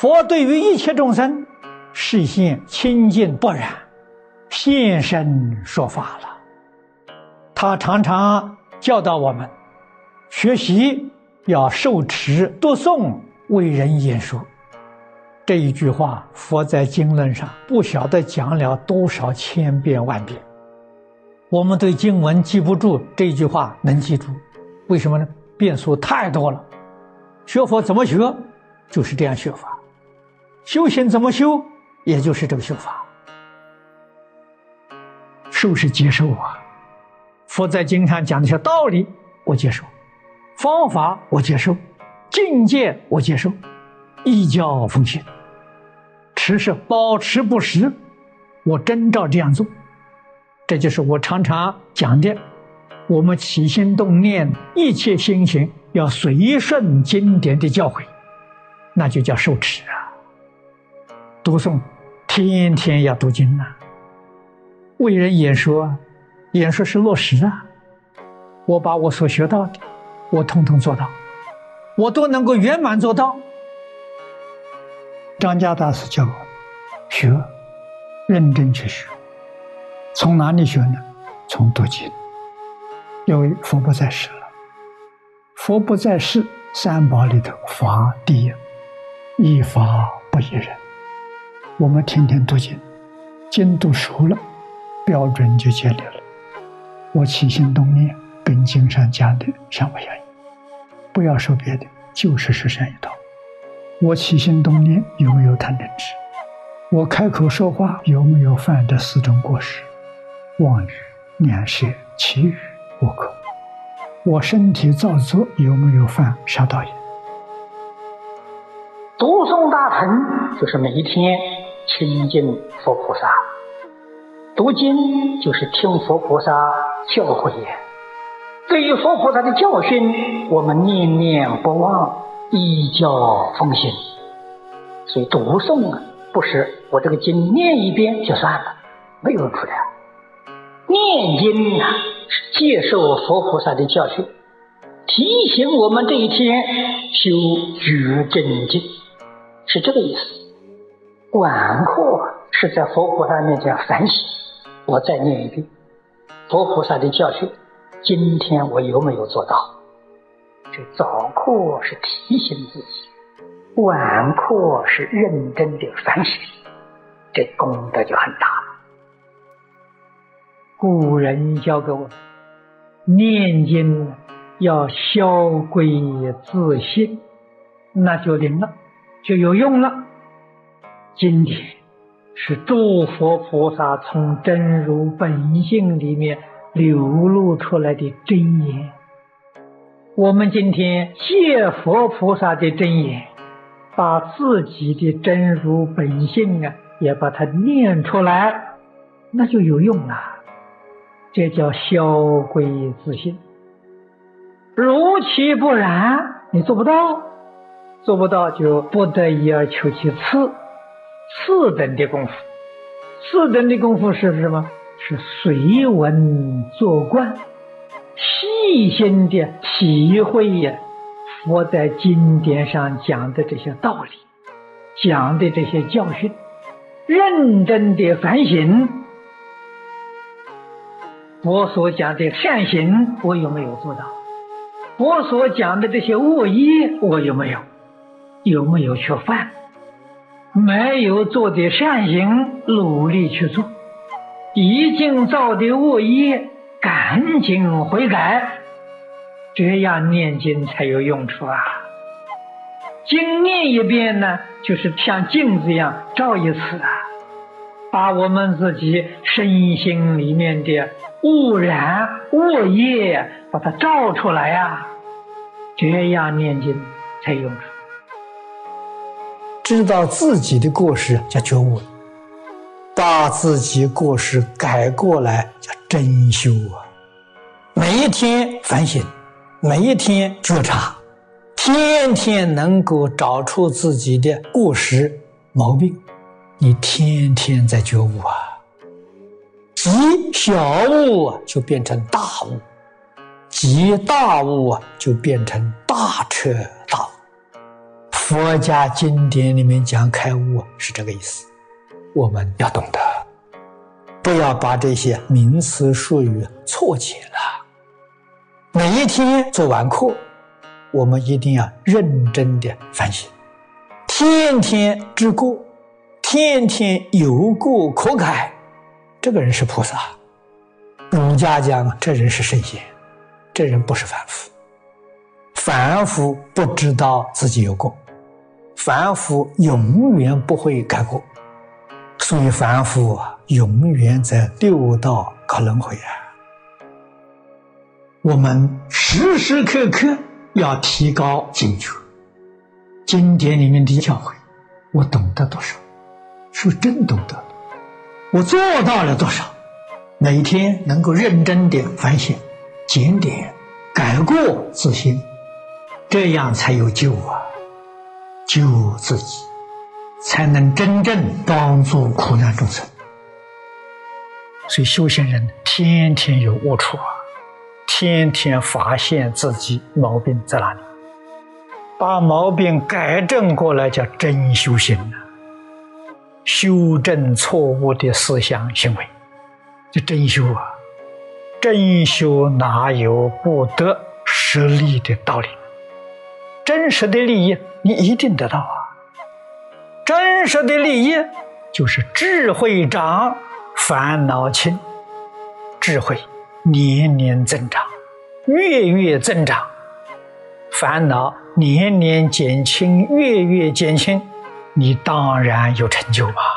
佛对于一切众生示现清净不染，现身说法了。他常常教导我们，学习要受持读诵为人演说。这一句话，佛在经论上不晓得讲了多少千遍万遍。我们对经文记不住，这句话能记住，为什么呢？变数太多了。学佛怎么学？就是这样学法。修行怎么修？也就是这个修法。受是接受啊，佛在经上讲的些道理我接受，方法我接受，境界我接受，依教奉行。持是包持不实，我真照这样做。这就是我常常讲的，我们起心动念一切心行要随顺经典的教诲，那就叫受持啊。读诵天天要读经啊，为人演说，演说是落实啊。我把我所学到的我统统做到，我都能够圆满做到。张家大师教我学，认真去学。从哪里学呢？从读经。因为佛不在世了，佛不在世，三宝里头法第一，一法不一人。我们天天读经，经读熟了，标准就建立了。我起心动念跟经上讲的相不相应？不要说别的，就是实相一道。我起心动念有没有贪嗔痴？我开口说话有没有犯这四种过失？妄语、两舌、绮语、无口。我身体造作有没有犯杀盗淫？读诵大乘就是每一天亲近佛菩萨，读经就是听佛菩萨教诲。对于佛菩萨的教训，我们念念不忘，依教奉行。所以读诵啊，不是我这个经念一遍就算了，没有出来。念经啊，是接受佛菩萨的教训，提醒我们这一天修觉正境，是这个意思。管课是在佛菩萨面前反省，我再念一遍佛菩萨的教训，今天我有没有做到？这早课是提醒自己，晚课是认真的反省，这功德就很大了。古人教给我们，念经要消归自性，那就灵了，就有用了。今天是诸佛菩萨从真如本性里面流露出来的真言。我们今天借佛菩萨的真言，把自己的真如本性啊，也把它念出来，那就有用了。这叫消归自性。如其不然，你做不到，做不到就不得已而求其次。次等的功夫，次等的功夫是什么？是随文作观，细心的体会呀，佛在经典上讲的这些道理，讲的这些教训，认真的反省，佛所讲的善行我有没有做到？佛所讲的这些恶业我有没有去犯？没有做的善行努力去做，已经造的恶业赶紧悔改，这样念经才有用处啊！经念一遍呢，就是像镜子一样照一次啊，把我们自己身心里面的污染恶业把它照出来啊，这样念经才有用处。知道自己的过失叫觉悟，把自己过失改过来叫真修啊！每一天反省，每一天觉察，天天能够找出自己的过失毛病，你天天在觉悟啊！即小悟啊，就变成大悟；即大悟啊，就变成大彻大悟。佛家经典里面讲开悟是这个意思，我们要懂得，不要把这些名词术语错解了。每一天做完课，我们一定要认真的反省，天天知过，天天有过可改，这个人是菩萨。儒家讲，这人是圣贤，这人不是凡夫。凡夫不知道自己有过，凡夫永远不会改过，所以凡夫永远在六道搞轮回啊！我们时时刻刻要提高警觉，经典里面的教诲，我懂得多少，是真懂得，我做到了多少，每天能够认真的反省、检点、改过自新，这样才有救啊！救自己，才能真正帮助苦难众生。所以修行人天天有悟处，天天发现自己毛病在哪里，把毛病改正过来叫真修行了。修正错误的思想行为，这真修啊！真修哪有不得实利的道理？真实的利益你一定得到啊！真实的利益就是智慧长，烦恼轻，智慧年年增长，月月增长，烦恼年年减轻，月月减轻，你当然有成就吧。